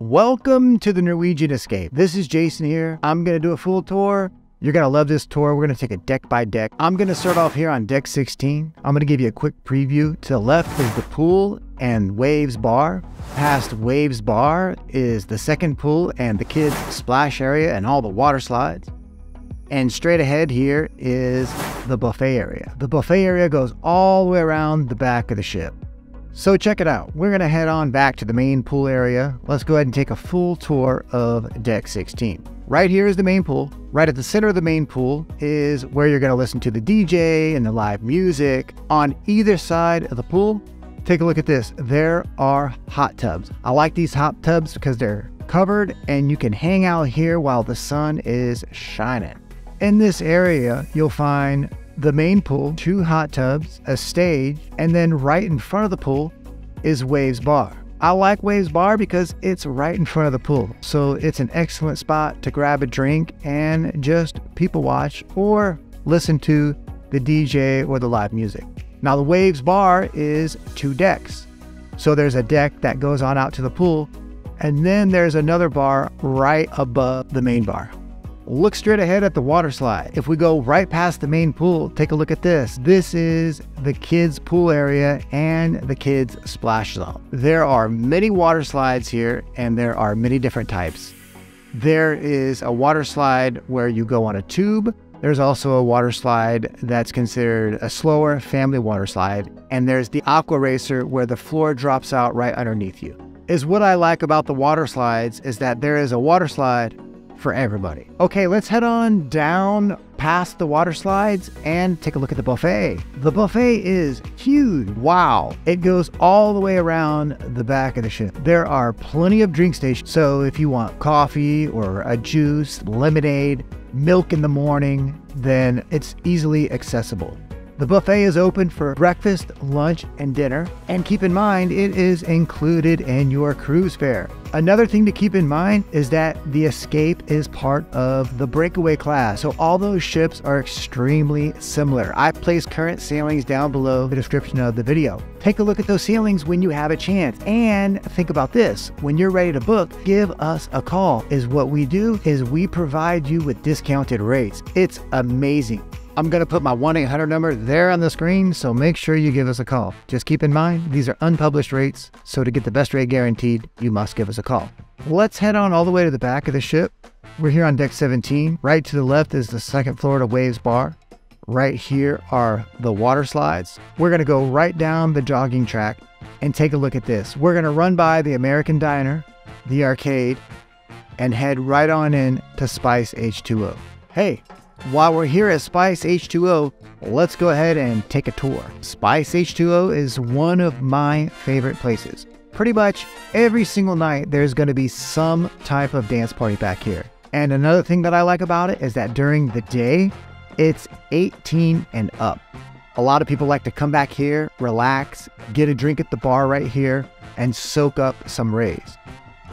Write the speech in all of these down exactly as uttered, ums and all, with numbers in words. Welcome to the Norwegian Escape. This is Jason here. I'm going to do a full tour. You're going to love this tour. We're going to take it deck by deck. I'm going to start off here on deck sixteen. I'm going to give you a quick preview. To the left is the pool and Waves Bar. Past Waves Bar is the second pool and the kids' splash area and all the water slides. And straight ahead here is the buffet area. The buffet area goes all the way around the back of the ship. So check it out. We're going to head on back to the main pool area. Let's go ahead and take a full tour of deck sixteen. Right here is the main pool. Right at the center of the main pool is where you're going to listen to the D J and the live music. On either side of the pool, take a look at this. There are hot tubs. I like these hot tubs because they're covered and you can hang out here while the sun is shining. In this area, you'll find the main pool, two hot tubs, a stage, and then right in front of the pool is Waves Bar. I like Waves Bar because it's right in front of the pool, so it's an excellent spot to grab a drink and just people watch or listen to the D J or the live music. Now the Waves Bar is two decks. So there's a deck that goes on out to the pool, and then there's another bar right above the main bar. Look straight ahead at the water slide. If we go right past the main pool, take a look at this. This is the kids' pool area and the kids' splash zone. There are many water slides here and there are many different types. There is a water slide where you go on a tube. There's also a water slide that's considered a slower family water slide. And there's the aqua racer where the floor drops out right underneath you. Is what I like about the water slides is that there is a water slide for everybody. Okay, let's head on down past the water slides and take a look at the buffet. The buffet is huge. Wow. It goes all the way around the back of the ship. There are plenty of drink stations. So if you want coffee or a juice, lemonade, milk in the morning, then it's easily accessible. The buffet is open for breakfast, lunch, and dinner. And keep in mind, it is included in your cruise fare. Another thing to keep in mind is that the Escape is part of the Breakaway class. So all those ships are extremely similar. I place current sailings down below the description of the video. Take a look at those sailings when you have a chance. And think about this, when you're ready to book, give us a call. Is what we do is we provide you with discounted rates. It's amazing. I'm going to put my one eight hundred number there on the screen, so make sure you give us a call. Just keep in mind, these are unpublished rates, so to get the best rate guaranteed, you must give us a call. Let's head on all the way to the back of the ship. We're here on deck seventeen. Right to the left is the second floor to Waves Bar. Right here are the water slides. We're going to go right down the jogging track and take a look at this. We're going to run by the American Diner, the arcade, and head right on in to Spice H two O. Hey! While we're here at Spice H two O, let's go ahead and take a tour. Spice H two O is one of my favorite places. Pretty much every single night, there's going to be some type of dance party back here. And another thing that I like about it is that during the day, it's eighteen and up. A lot of people like to come back here, relax, get a drink at the bar right here, and soak up some rays.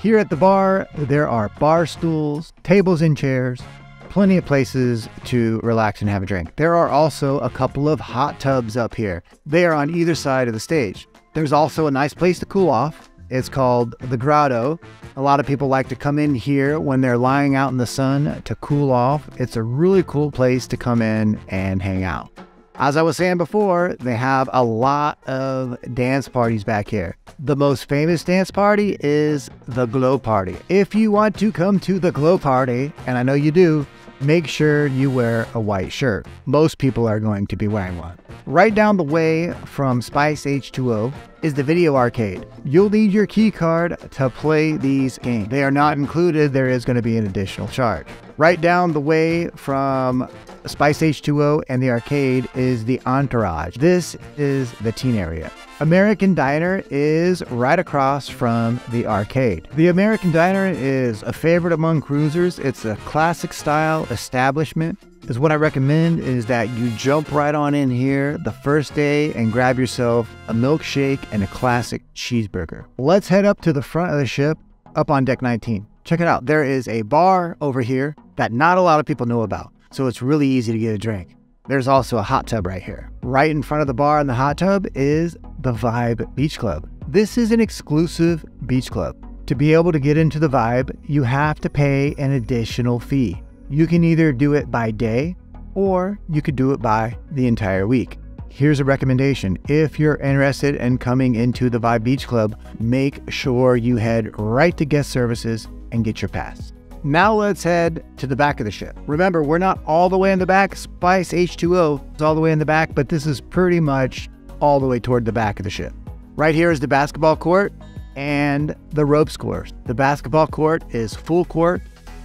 Here at the bar, there are bar stools, tables and chairs, plenty of places to relax and have a drink. There are also a couple of hot tubs up here. They are on either side of the stage. There's also a nice place to cool off. It's called the Grotto. A lot of people like to come in here when they're lying out in the sun to cool off. It's a really cool place to come in and hang out. As I was saying before, they have a lot of dance parties back here. The most famous dance party is the Glow Party. If you want to come to the Glow Party, and I know you do, make sure you wear a white shirt. Most people are going to be wearing one. Right down the way from Spice H two O is the video arcade. You'll need your key card to play these games. They are not included. There is going to be an additional charge. Right down the way from Spice H two O and the arcade is the Entourage. This is the teen area. American Diner is right across from the arcade. The American Diner is a favorite among cruisers. It's a classic style establishment. Is what I recommend is that you jump right on in here the first day and grab yourself a milkshake and a classic cheeseburger. Let's head up to the front of the ship up on deck nineteen. Check it out. There is a bar over here that not a lot of people know about, so it's really easy to get a drink. There's also a hot tub right here. Right in front of the bar in the hot tub is the Vibe Beach Club. This is an exclusive beach club. To be able to get into the Vibe, you have to pay an additional fee. You can either do it by day, or you could do it by the entire week. Here's a recommendation. If you're interested in coming into the Vibe Beach Club, make sure you head right to guest services and get your pass. Now let's head to the back of the ship. Remember, we're not all the way in the back. Spice H two O is all the way in the back, but this is pretty much all the way toward the back of the ship. Right here is the basketball court and the ropes course. The basketball court is full court,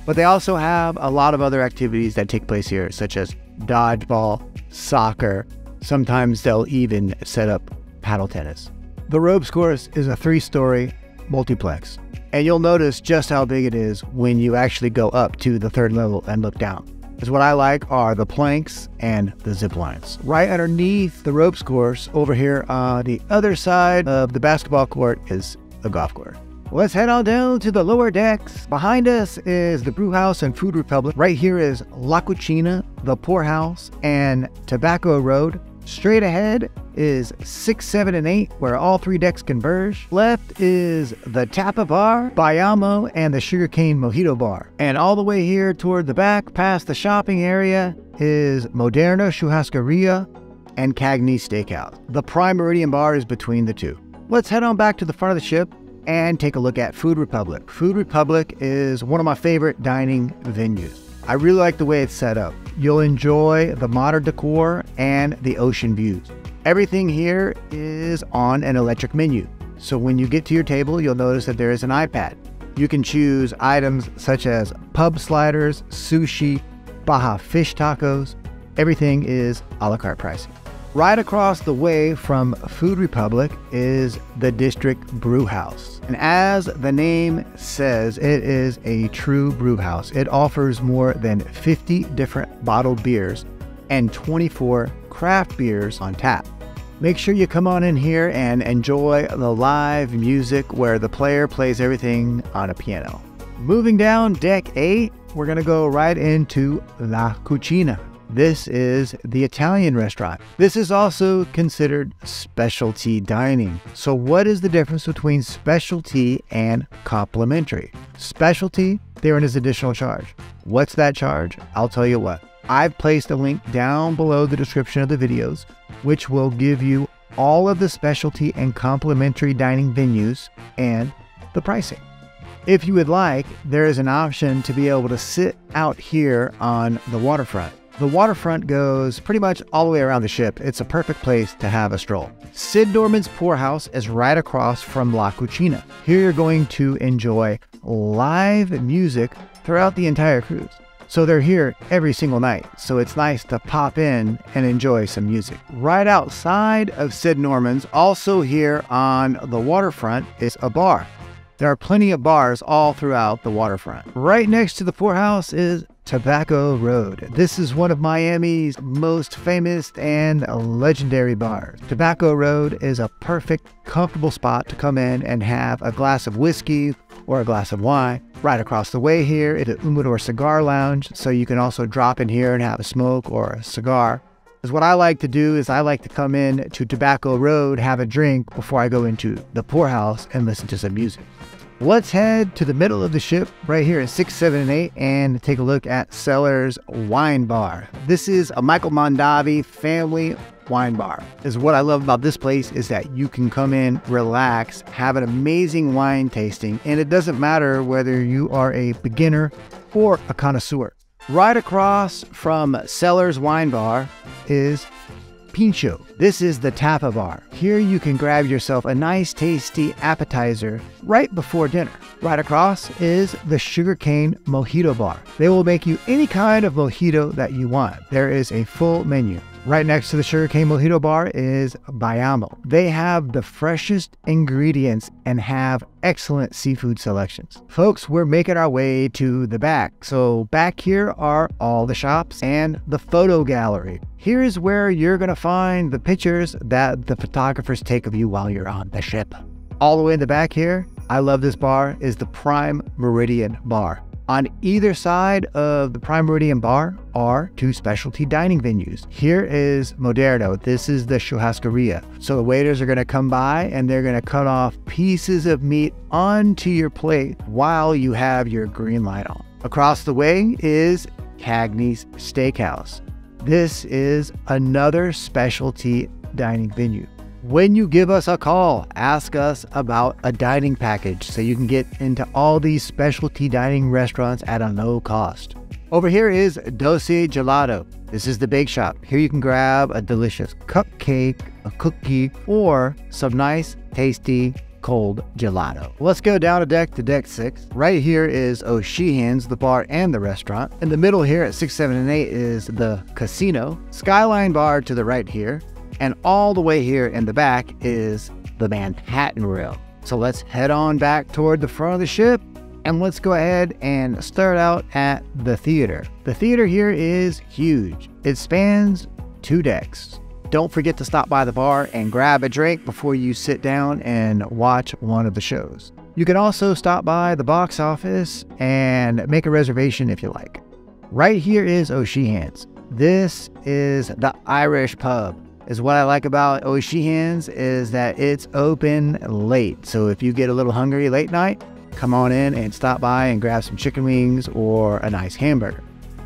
but they also have a lot of other activities that take place here, such as dodgeball, soccer. Sometimes they'll even set up paddle tennis. The ropes course is a three-story multiplex, and you'll notice just how big it is when you actually go up to the third level and look down. Because what I like are the planks and the zip lines. Right underneath the ropes course over here on the other side of the basketball court is a golf course. Let's head on down to the lower decks. Behind us is the Brew House and Food Republic. Right here is La Cucina, the Poor House, and Tobacco Road. Straight ahead is six, seven, and eight, where all three decks converge. Left is the Tapa Bar, Bayamo, and the Sugarcane Mojito Bar. And all the way here toward the back, past the shopping area, is Moderna Chuhascaria and Cagni Steakhouse. The Prime Meridian Bar is between the two. Let's head on back to the front of the ship and take a look at Food Republic. Food Republic is one of my favorite dining venues. I really like the way it's set up. You'll enjoy the modern decor and the ocean views. Everything here is on an electric menu. So when you get to your table, you'll notice that there is an iPad. You can choose items such as pub sliders, sushi, Baja fish tacos. Everything is a la carte pricing. Right across the way from Food Republic is the District Brewhouse. And as the name says, it is a true brew house. It offers more than fifty different bottled beers and twenty-four craft beers on tap. Make sure you come on in here and enjoy the live music where the player plays everything on a piano. Moving down deck eight, we're gonna go right into La Cucina. This is the Italian restaurant. This is also considered specialty dining. So what is the difference between specialty and complimentary? Specialty, there is additional charge. What's that charge? I'll tell you what. I've placed a link down below the description of the videos, which will give you all of the specialty and complimentary dining venues and the pricing. If you would like, there is an option to be able to sit out here on the waterfront. The waterfront goes pretty much all the way around the ship. It's a perfect place to have a stroll. Sid Norman's Poor House is right across from La Cucina. Here you're going to enjoy live music throughout the entire cruise. So they're here every single night. So it's nice to pop in and enjoy some music. Right outside of Sid Norman's, also here on the waterfront, is a bar. There are plenty of bars all throughout the waterfront. Right next to the Poor House is Tobacco Road. This is one of Miami's most famous and legendary bars. Tobacco Road is a perfect, comfortable spot to come in and have a glass of whiskey or a glass of wine. Right across the way here is the Umador Cigar Lounge, so you can also drop in here and have a smoke or a cigar. Because what I like to do is I like to come in to Tobacco Road, have a drink before I go into the Poor House and listen to some music. Let's head to the middle of the ship right here at six, seven, and eight and take a look at Cellars Wine Bar. This is a Michael Mondavi family wine bar. Is what I love about this place is that you can come in, relax, have an amazing wine tasting, and it doesn't matter whether you are a beginner or a connoisseur. Right across from Cellars Wine Bar is Pincho. This is the Tapa Bar. Here you can grab yourself a nice tasty appetizer right before dinner. Right across is the Sugarcane Mojito Bar. They will make you any kind of mojito that you want. There is a full menu. Right next to the Sugarcane Mojito Bar is Bayamo. They have the freshest ingredients and have excellent seafood selections. Folks, we're making our way to the back. So back here are all the shops and the photo gallery. Here is where you're gonna find the pictures that the photographers take of you while you're on the ship. All the way in the back here, I love this bar, is the Prime Meridian Bar. On either side of the Prime Meridian Bar are two specialty dining venues. Here is Moderno. This is the Chuhascaria. So the waiters are going to come by and they're going to cut off pieces of meat onto your plate while you have your green light on. Across the way is Cagni's Steakhouse. This is another specialty dining venue. When you give us a call, ask us about a dining package so you can get into all these specialty dining restaurants at a low cost. Over here is Doce Gelato. This is the bake shop. Here you can grab a delicious cupcake, a cookie, or some nice, tasty cold gelato. Let's go down a deck to deck six. Right here is O'Sheehan's, the bar and the restaurant. In the middle here at six, seven, and eight is the casino. Skyline Bar to the right here. And all the way here in the back is the Manhattan Room. So let's head on back toward the front of the ship and let's go ahead and start out at the theater. The theater here is huge. It spans two decks. Don't forget to stop by the bar and grab a drink before you sit down and watch one of the shows. You can also stop by the box office and make a reservation if you like. Right here is O'Sheehan's. This is the Irish pub. Is what I like about O'Sheehan's is that it's open late. So if you get a little hungry late night, come on in and stop by and grab some chicken wings or a nice hamburger.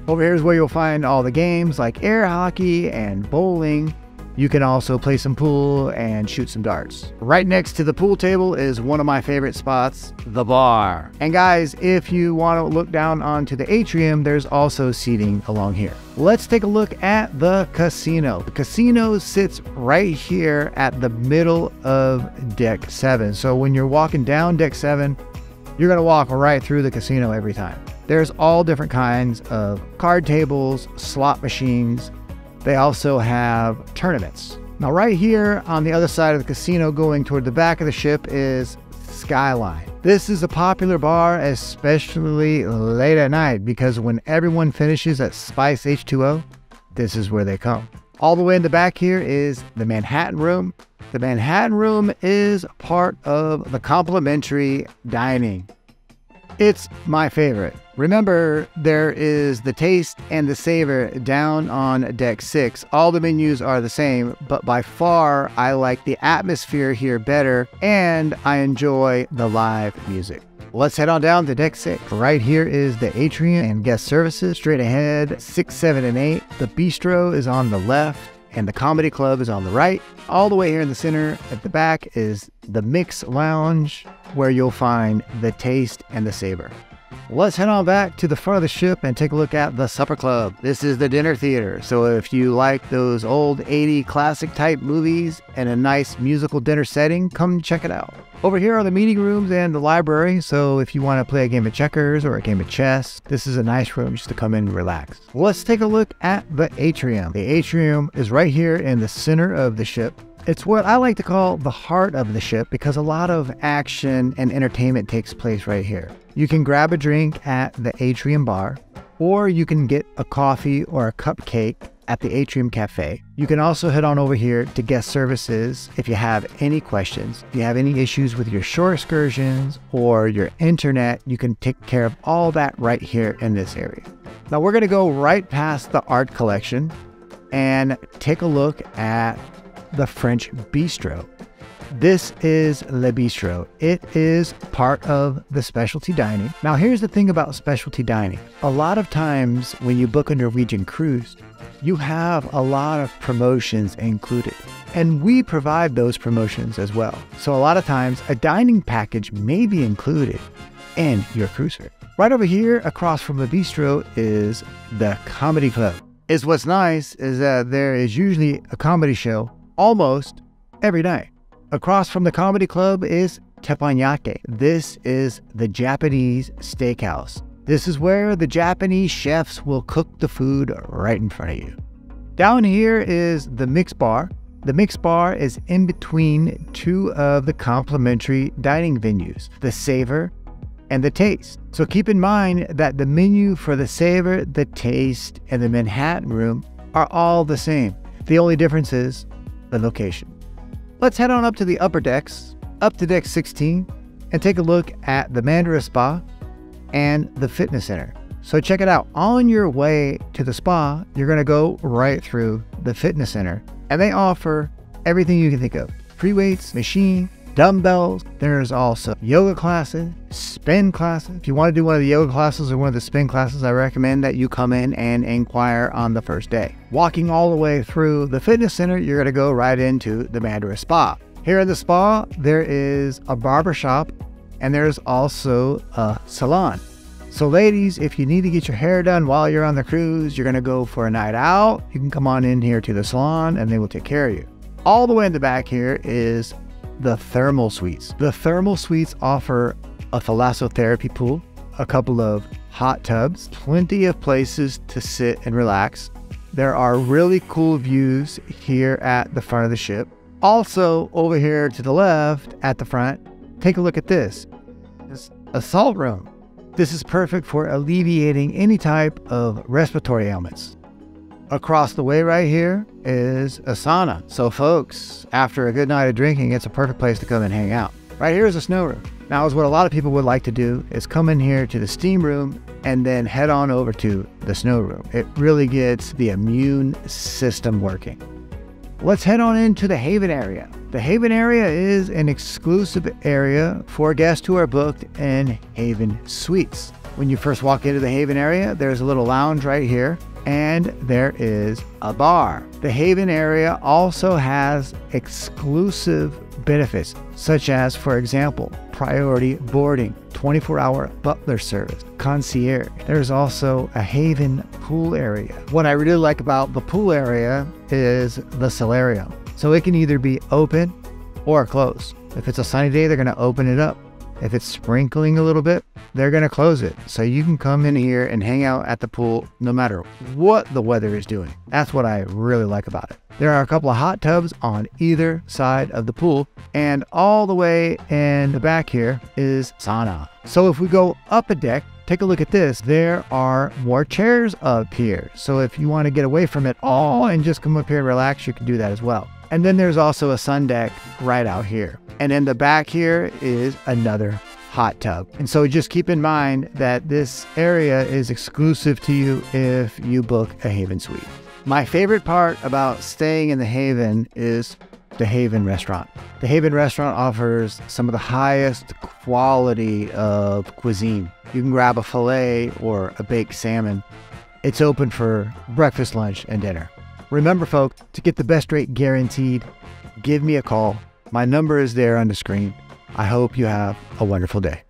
Over here is where you'll find all the games like air hockey and bowling. You can also play some pool and shoot some darts. Right next to the pool table is one of my favorite spots, the bar. And guys, if you want to look down onto the atrium, there's also seating along here. Let's take a look at the casino. The casino sits right here at the middle of deck seven. So when you're walking down deck seven, you're going to walk right through the casino every time. There's all different kinds of card tables, slot machines. They also have tournaments. Now right here on the other side of the casino going toward the back of the ship is Skyline. This is a popular bar, especially late at night, because when everyone finishes at Spice H two O, this is where they come. All the way in the back here is the Manhattan Room. The Manhattan Room is part of the complimentary dining. It's my favorite. Remember, there is the taste and the savor down on deck six. All the menus are the same, but by far, I like the atmosphere here better, and I enjoy the live music. Let's head on down to deck six. Right here is the atrium and guest services. Straight ahead, six, seven, and eight. The bistro is on the left, and the comedy club is on the right. All the way here in the center at the back is the Mix Lounge, where you'll find the taste and the savor. Let's head on back to the front of the ship and take a look at the supper club. This is the dinner theater. So if you like those old eighties classic type movies and a nice musical dinner setting, come check it out. Over here are the meeting rooms and the library. So if you want to play a game of checkers or a game of chess, this is a nice room just to come in and relax. Let's take a look at the atrium. The atrium is right here in the center of the ship. It's what I like to call the heart of the ship because a lot of action and entertainment takes place right here. You can grab a drink at the Atrium Bar, or you can get a coffee or a cupcake at the Atrium Cafe. You can also head on over here to guest services if you have any questions. If you have any issues with your shore excursions or your internet, you can take care of all that right here in this area. Now we're going to go right past the art collection and take a look at the French Bistro. This is Le Bistro. It is part of the specialty dining. Now here's the thing about specialty dining. A lot of times when you book a Norwegian cruise, you have a lot of promotions included. And we provide those promotions as well. So a lot of times a dining package may be included in your cruise fare. Right over here across from Le Bistro is the comedy club. Is what's nice is that there is usually a comedy show almost every night. Across from the comedy club is Teppanyaki. This is the Japanese steakhouse. This is where the Japanese chefs will cook the food right in front of you. Down here is the Mix Bar. The Mix Bar is in between two of the complimentary dining venues, the Savor and the Taste. So keep in mind that the menu for the Savor, the Taste, and the Manhattan Room are all the same. The only difference is the location. Let's head on up to the upper decks, up to deck sixteen, and take a look at the Mandara Spa. and the fitness center. So check it out. On your way to the spa, you're going to go right through the fitness center, and they offer everything you can think of. Free weights, machine, dumbbells. There's also yoga classes, spin classes. If you want to do one of the yoga classes or one of the spin classes, I recommend that you come in and inquire on the first day. Walking all the way through the fitness center, you're going to go right into the Mandarin Spa. Here at the spa, there is a barber shop, and there's also a salon. So ladies, if you need to get your hair done while you're on the cruise, you're going to go for a night out, you can come on in here to the salon and they will take care of you. All the way in the back here is the thermal suites. The thermal suites offer a thalassotherapy pool, a couple of hot tubs, plenty of places to sit and relax. There are really cool views here at the front of the ship. Also over here to the left at the front, take a look at this. It's a salt room. This is perfect for alleviating any type of respiratory ailments. Across the way right here is a sauna. So folks, after a good night of drinking, it's a perfect place to come and hang out. Right here is a snow room. Now is what a lot of people would like to do is come in here to the steam room and then head on over to the snow room. It really gets the immune system working. Let's head on into the Haven area. The Haven area is an exclusive area for guests who are booked in Haven Suites. When you first walk into the Haven area, there's a little lounge right here, and there is a bar. The Haven area also has exclusive benefits, such as, for example, priority boarding, twenty-four hour butler service, concierge. There's also a Haven pool area. What I really like about the pool area is the solarium. So it can either be open or closed. If it's a sunny day, they're going to open it up. If it's sprinkling a little bit, they're going to close it. So you can come in here and hang out at the pool no matter what the weather is doing. That's what I really like about it. There are a couple of hot tubs on either side of the pool, and all the way in the back here is sauna. So if we go up a deck, take a look at this. There are more chairs up here. So if you want to get away from it all and just come up here and relax, you can do that as well. And then there's also a sun deck right out here. And in the back here is another hot tub. And so just keep in mind that this area is exclusive to you if you book a Haven Suite. My favorite part about staying in the Haven is the Haven Restaurant. The Haven Restaurant offers some of the highest quality of cuisine. You can grab a fillet or a baked salmon. It's open for breakfast, lunch, and dinner. Remember, folks, to get the best rate guaranteed, give me a call. My number is there on the screen. I hope you have a wonderful day.